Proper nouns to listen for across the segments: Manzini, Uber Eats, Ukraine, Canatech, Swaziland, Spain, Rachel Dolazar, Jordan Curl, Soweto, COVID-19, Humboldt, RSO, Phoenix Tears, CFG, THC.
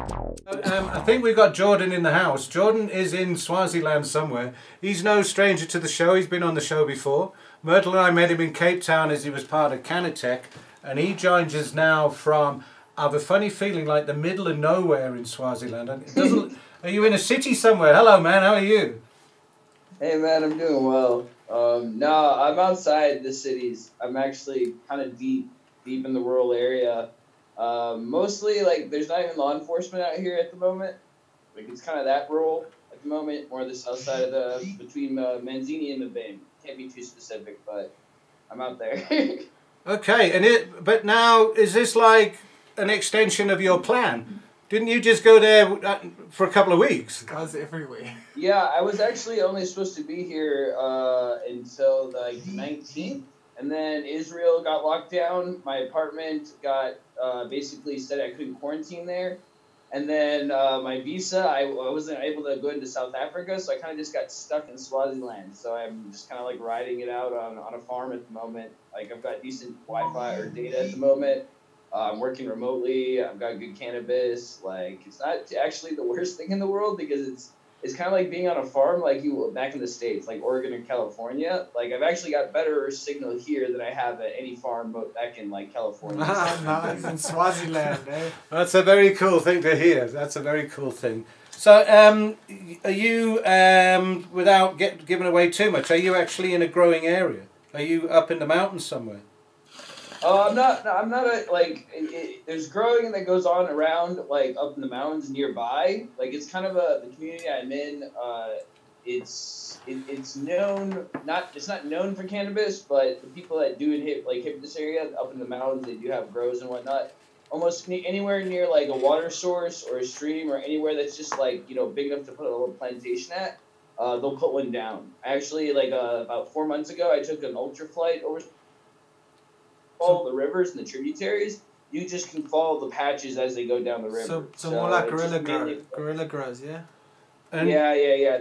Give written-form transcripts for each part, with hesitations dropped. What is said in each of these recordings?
I think we've got Jordan in the house. Jordan is in Swaziland somewhere. He's no stranger to the show. He's been on the show before. Myrtle and I met him in Cape Town as he was part of Canatech, and he joins us now from, I have a funny feeling, like the middle of nowhere in Swaziland. It doesn't, are you in a city somewhere? Hello, man. How are you? Hey, man. I'm doing well. No, I'm outside the cities. I'm actually kind of deep in the rural area. Mostly, like, there's not even law enforcement out here at the moment. Like, it's kind of that rural at the moment, more this outside of the, between Manzini and the Bay. Can't be too specific, but I'm out there. Okay, and but now, is this like an extension of your plan? Didn't you just go there for a couple of weeks? Because every week. Yeah, I was actually only supposed to be here until the 19th. And then Israel got locked down. My apartment got basically said I couldn't quarantine there. And then my visa, I wasn't able to go into South Africa, so I kind of just got stuck in Swaziland. So I'm just kind of like riding it out on a farm at the moment. Like, I've got decent Wi-Fi or data at the moment. I'm working remotely. I've got good cannabis. Like, it's not actually the worst thing in the world, because it's kind of like being on a farm, like you back in the States, like Oregon or California. Like, I've actually got better signal here than I have at any farm back in, like, California. Nice. In Swaziland, eh? That's a very cool thing to hear. That's a very cool thing. So, are you, without giving away too much, are you actually in a growing area? Are you up in the mountains somewhere? I'm not, there's growing that goes on around, like, up in the mountains nearby. Like, it's kind of the community I'm in, it's not known for cannabis, but the people that do hit this area up in the mountains, they do have grows and whatnot. Almost anywhere near, like, a water source or a stream, or anywhere that's just, like, you know, big enough to put a little plantation at, they'll put one down. Actually, like, about 4 months ago, I took an ultra flight over all the rivers and the tributaries. You just can follow the patches as they go down the river. So more like gorilla grows, yeah. And yeah.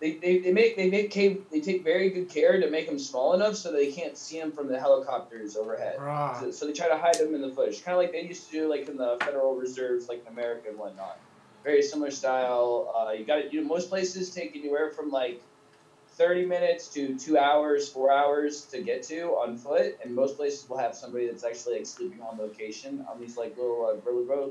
They take very good care to make them small enough so they can't see them from the helicopters overhead. Right. So they try to hide them in the bush, kind of like they used to do, like, in the Federal Reserves, like in America and whatnot. Very similar style. Most places take anywhere from, like, 30 minutes to 2 hours, 4 hours to get to on foot, and most places will have somebody that's actually, like, sleeping on location on these, like, little gorilla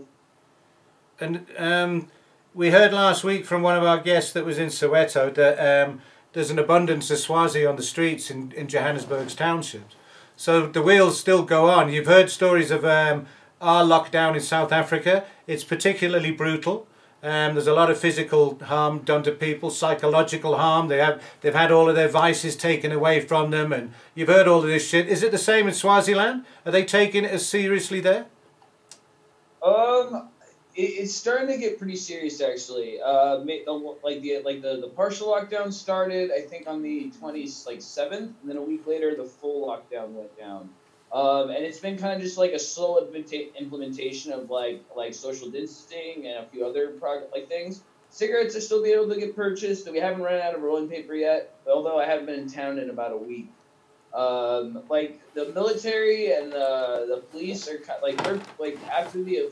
groves. And we heard last week from one of our guests that was in Soweto that there's an abundance of Swazi on the streets in Johannesburg's townships. So the wheels still go on. You've heard stories of our lockdown in South Africa. It's particularly brutal. There's a lot of physical harm done to people, psychological harm. They've had all of their vices taken away from them, and you've heard all of this shit. Is it the same in Swaziland? Are they taking it as seriously there? It's starting to get pretty serious, actually. The partial lockdown started, I think, on the 27th, and then a week later the full lockdown went down. And it's been kind of just like a slow implementation of like social distancing and a few other things. Cigarettes are still being able to get purchased, so we haven't run out of rolling paper yet. Although I haven't been in town in about a week. The military and the police are after the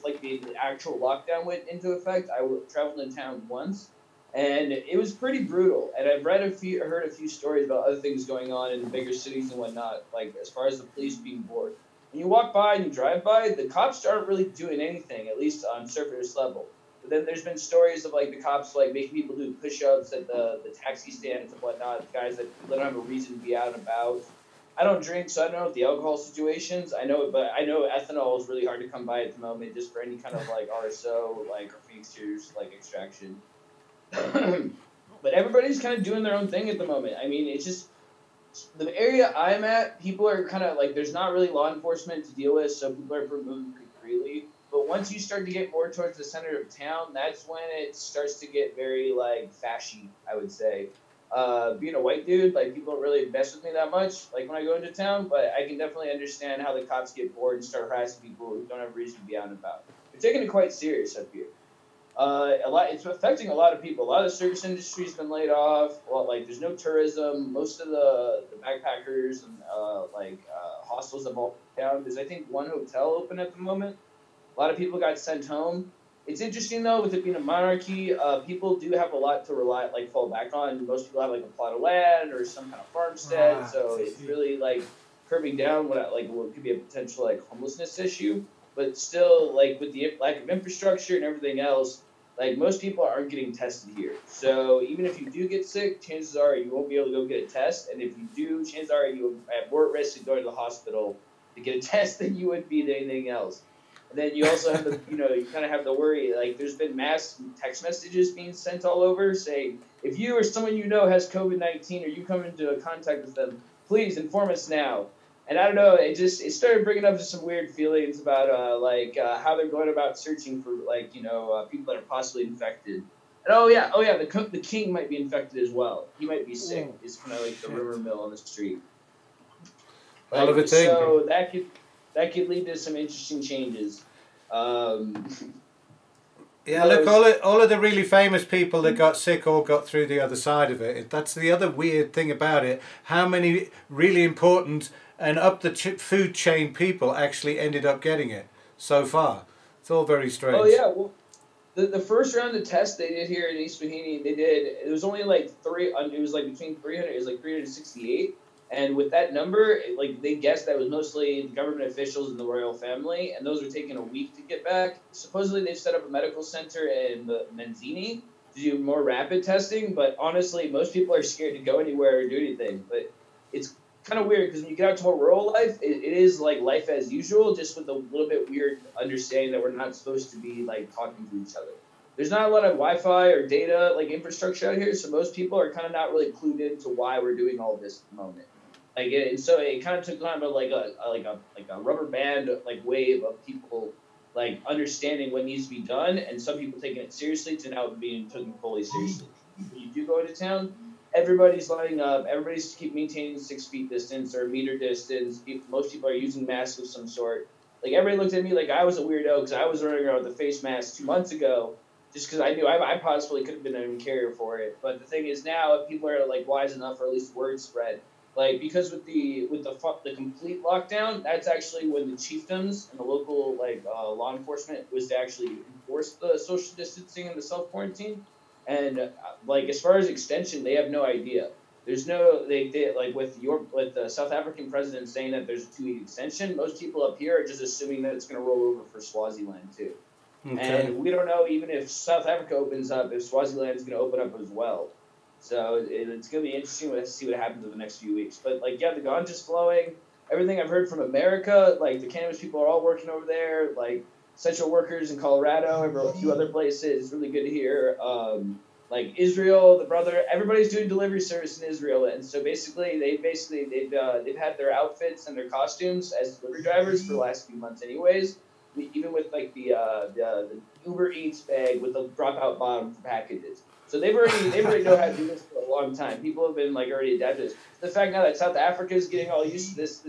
actual lockdown went into effect. I traveled in town once, and it was pretty brutal. And I've heard a few stories about other things going on in bigger cities and whatnot, like as far as the police being bored. When you walk by and you drive by, the cops aren't really doing anything, at least on surface level. But then there's been stories of, like, the cops, like, making people do push-ups at the taxi stands and whatnot, guys that don't have a reason to be out and about. I don't drink, so I don't know the alcohol situations. I know ethanol is really hard to come by at the moment, just for any kind of, like, RSO, like, or Phoenix Tears, like, extraction. But everybody's kind of doing their own thing at the moment. I mean, it's just the area I'm at, people are kind of like, there's not really law enforcement to deal with, so people are moving pretty freely. But once you start to get more towards the center of town, that's when it starts to get very, like, fashy, I would say. Being a white dude, like, people don't really mess with me that much, like, when I go into town, but I can definitely understand how the cops get bored and start harassing people who don't have reason to be out and about. They're taking it quite serious up here. It's affecting a lot of people. A lot of the service industry's been laid off. Well, like, there's no tourism. Most of the backpackers and hostels have all down. There's, I think, one hotel open at the moment. A lot of people got sent home. It's interesting though, with it being a monarchy, people do have a lot to fall back on. Most people have like a plot of land or some kind of farmstead, so it's really like curbing down what could be a potential homelessness issue. But still, with the lack of infrastructure and everything else, most people aren't getting tested here. So even if you do get sick, chances are you won't be able to go get a test, and if you do, chances are you're at more risk of going to the hospital to get a test than you would be to anything else. And then you also have the, you kind of have the worry, there's been mass text messages being sent all over saying, if you or someone you know has COVID-19 or you come into a contact with them, please inform us now. And I don't know, it started bringing up some weird feelings about, how they're going about searching for, people that are possibly infected. And oh yeah, the king might be infected as well. He might be sick. It's kind of like the rumor mill on the street. So that could lead to some interesting changes. Yeah, look, all of the really famous people that got sick all got through the other side of it. That's the other weird thing about it. How many really important and up the food chain people actually ended up getting it so far? It's all very strange. Oh, yeah. Well, the first round of tests they did here in East Swahini, it was only between 300, it was 368. And with that number, they guessed that was mostly government officials and the royal family, and those were taking a week to get back. Supposedly, they've set up a medical center in Manzini to do more rapid testing, but honestly, most people are scared to go anywhere or do anything. But it's kind of weird, because when you get out to more rural life, it is like life as usual, just with a little bit weird understanding that we're not supposed to be, talking to each other. There's not a lot of Wi-Fi or data, infrastructure out here, so most people are kind of not really clued into why we're doing all this at the moment. And so it kind of took kind of a rubber band wave of people understanding what needs to be done, and some people taking it seriously to now being taken fully seriously. When you do go into town, everybody's lining up. Everybody's maintaining 6 feet distance or a meter distance. Most people are using masks of some sort. Everybody looked at me like I was a weirdo because I was running around with a face mask 2 months ago, just because I knew I possibly could have been a carrier for it. But the thing is now, if people are wise enough, or at least word spread. Because with the complete lockdown, that's actually when the chiefdoms and the local law enforcement was to actually enforce the social distancing and the self quarantine, and as far as extension, they have no idea. There's no with the South African president saying that there's a 2-week extension. Most people up here are just assuming that it's going to roll over for Swaziland too, and we don't know even if South Africa opens up if Swaziland is going to open up as well. So it's going to be interesting to see what happens in the next few weeks. But, the ganja's flowing. Everything I've heard from America, the cannabis people are all working over there, essential workers in Colorado and a few other places. It's really good to hear. Israel, everybody's doing delivery service in Israel. And so they've had their outfits and their costumes as delivery drivers for the last few months anyways. Even with, the Uber Eats bag with the drop-out bottom for packages. So they've already known how to do this for a long time. People have been already adapted. The fact now that South Africa is getting all used to this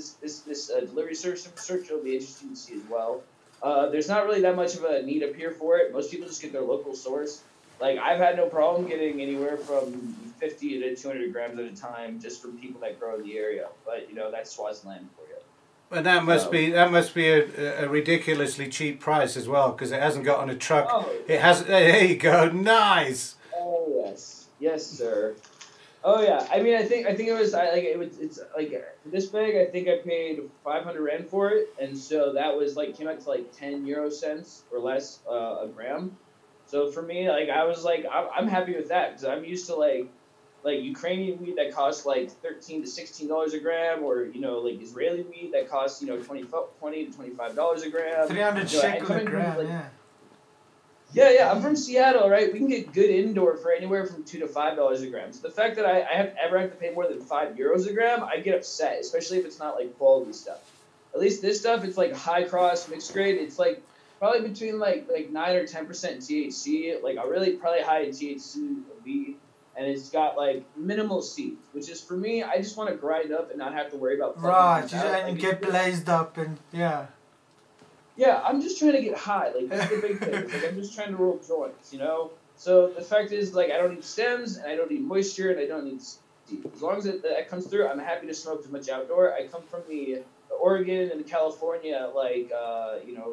delivery service infrastructure will be interesting to see as well. There's not really that much of a need up here for it. Most people just get their local source. I've had no problem getting anywhere from 50 to 200 grams at a time just from people that grow in the area. But that's Swaziland for you. And that must be a ridiculously cheap price as well, because it hasn't got on a truck. Oh. It has. There you go. Nice. Oh yes, yes sir. Oh yeah. I mean, I think this bag. I think I paid 500 rand for it, and so that was came out to 10 euro cents or less a gram. So for me, I was I'm happy with that because I'm used to Ukrainian weed that costs $13 to $16 a gram, or Israeli weed that costs $20 to $25 a gram. 300 shekels a gram. Yeah. Yeah, I'm from Seattle, right? We can get good indoor for anywhere from $2 to $5 a gram. So the fact that I have to pay more than 5 euros a gram, I get upset, especially if it's not, quality stuff. At least this stuff, it's, high cross, mixed grade. It's, probably between, 9 or 10% THC, a really probably high THC weed. And it's got, minimal seeds, which is, for me, I just want to grind up and not have to worry about plugging it out. Right, and get blazed up and, yeah. Yeah, I'm just trying to get high. That's the big thing. It's I'm just trying to roll joints, So the fact is, I don't need stems, and I don't need moisture, and I don't need steam. As long as that comes through, I'm happy to smoke as much outdoor. I come from the Oregon and California, like,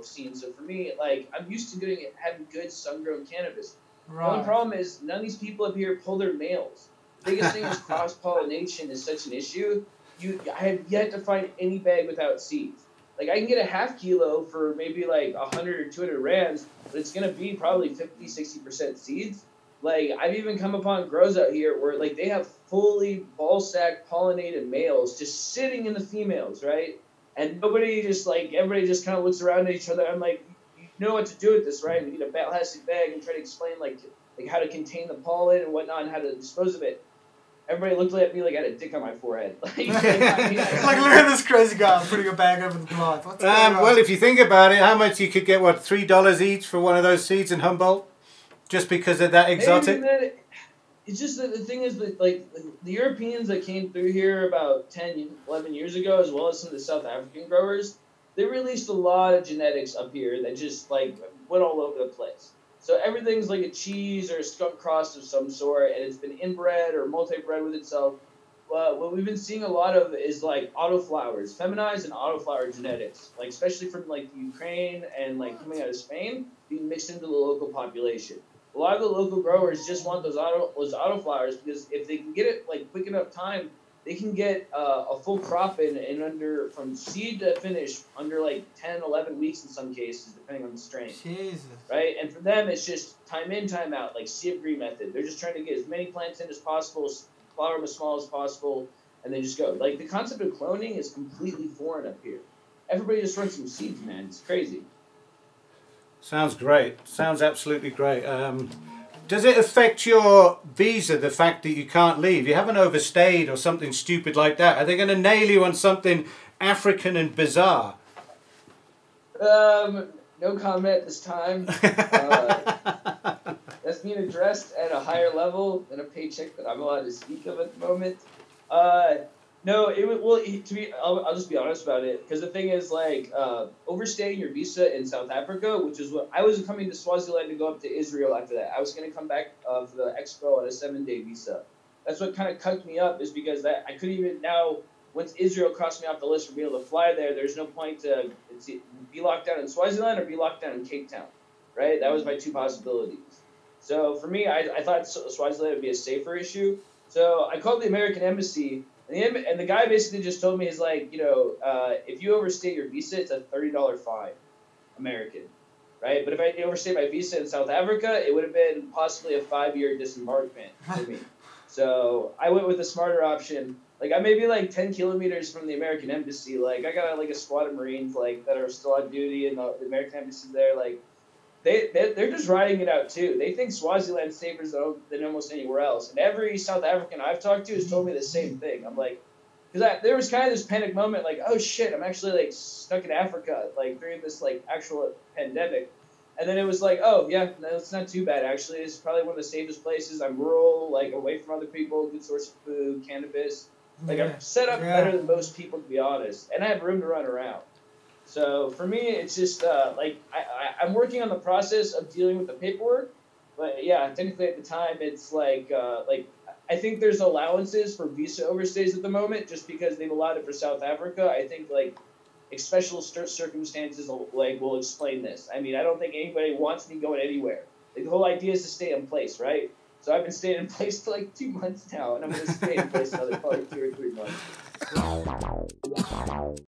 scenes. So for me, like, I'm used to doing it, having good sun-grown cannabis. Right. The only problem is none of these people up here pull their males. The biggest thing is cross-pollination is such an issue. I have yet to find any bag without seeds. Like, I can get a half kilo for maybe, like, 100 or 200 rands, but it's going to be probably 50, 60% seeds. Like, I've even come upon grows out here where, like, they have fully ball sack pollinated males just sitting in the females, right? And nobody just, like, everybody just kind of looks around at each other. I'm like, you know what to do with this, right? We need a plastic bag and try to explain, like how to contain the pollen and whatnot and how to dispose of it. Everybody looked at me like I had a dick on my forehead. Like, look at this crazy guy putting a bag over the plant. What's going on? Well, if you think about it, how much you could get, what, $3 each for one of those seeds in Humboldt? Just because of that exotic? It's just that the thing is that, like, the Europeans that came through here about 10, 11 years ago, as well as some of the South African growers, they released a lot of genetics up here that just, like, went all over the place. So everything's like a cheese or a skunk cross of some sort, and it's been inbred or multibred with itself. What we've been seeing a lot of is, like, autoflowers, feminized and autoflower genetics, like especially from, like, Ukraine and, like, coming out of Spain, being mixed into the local population. A lot of the local growers just want those autoflowers because if they can get it, like, quick enough time, they can get a full crop in under, from seed to finish, under like 10, 11 weeks in some cases, depending on the strain. Jesus. Right? And for them, it's just time in, time out, like CFG method. They're just trying to get as many plants in as possible, flower them as small as possible, and they just go. Like, the concept of cloning is completely foreign up here. Everybody just runs from seeds, man. It's crazy. Sounds great. Sounds absolutely great. Does it affect your visa, the fact that you can't leave? You haven't overstayed or something stupid like that. Are they going to nail you on something African and bizarre? No comment this time. That's being addressed at a higher level than a paycheck that I'm allowed to speak of at the moment. No, I'll just be honest about it, because the thing is, like, overstaying your visa in South Africa, which is what I was coming to Swaziland to go up to Israel after that. I was going to come back for the expo on a 7-day visa. That's what kind of cucked me up, is because that I couldn't even now. Once Israel crossed me off the list for being able to fly there, there's no point to be locked down in Swaziland or be locked down in Cape Town, right? That was my two possibilities. So for me, I thought Swaziland would be a safer issue. So I called the American embassy. And the guy basically just told me, he's like, if you overstay your visa, it's a $30 fine, American, right? But if I overstayed my visa in South Africa, it would have been possibly a 5-year disembarkment for me. So I went with a smarter option. Like, I may be like 10 kilometers from the American embassy. Like, I got like a squad of Marines, like, that are still on duty, and the American embassy there, like, they're just riding it out, too. They think Swaziland's safer than almost anywhere else. And every South African I've talked to has told me the same thing. I'm like, because there was kind of this panic moment, like, oh, shit, I'm actually, like, stuck in Africa, like, during this, like, actual pandemic. And then it was like, oh, yeah, no, it's not too bad, actually. It's probably one of the safest places. I'm rural, like, away from other people, good source of food, cannabis. Like, I'm set up better than most people, to be honest. And I have room to run around. So for me, it's just like I'm working on the process of dealing with the paperwork, but yeah, technically at the time it's like I think there's allowances for visa overstays at the moment just because they've allowed it for South Africa. I think like special circumstances like will explain this. I mean, I don't think anybody wants me going anywhere. Like, the whole idea is to stay in place, right? So I've been staying in place for like 2 months now, and I'm gonna stay in place another probably 2 or 3 months.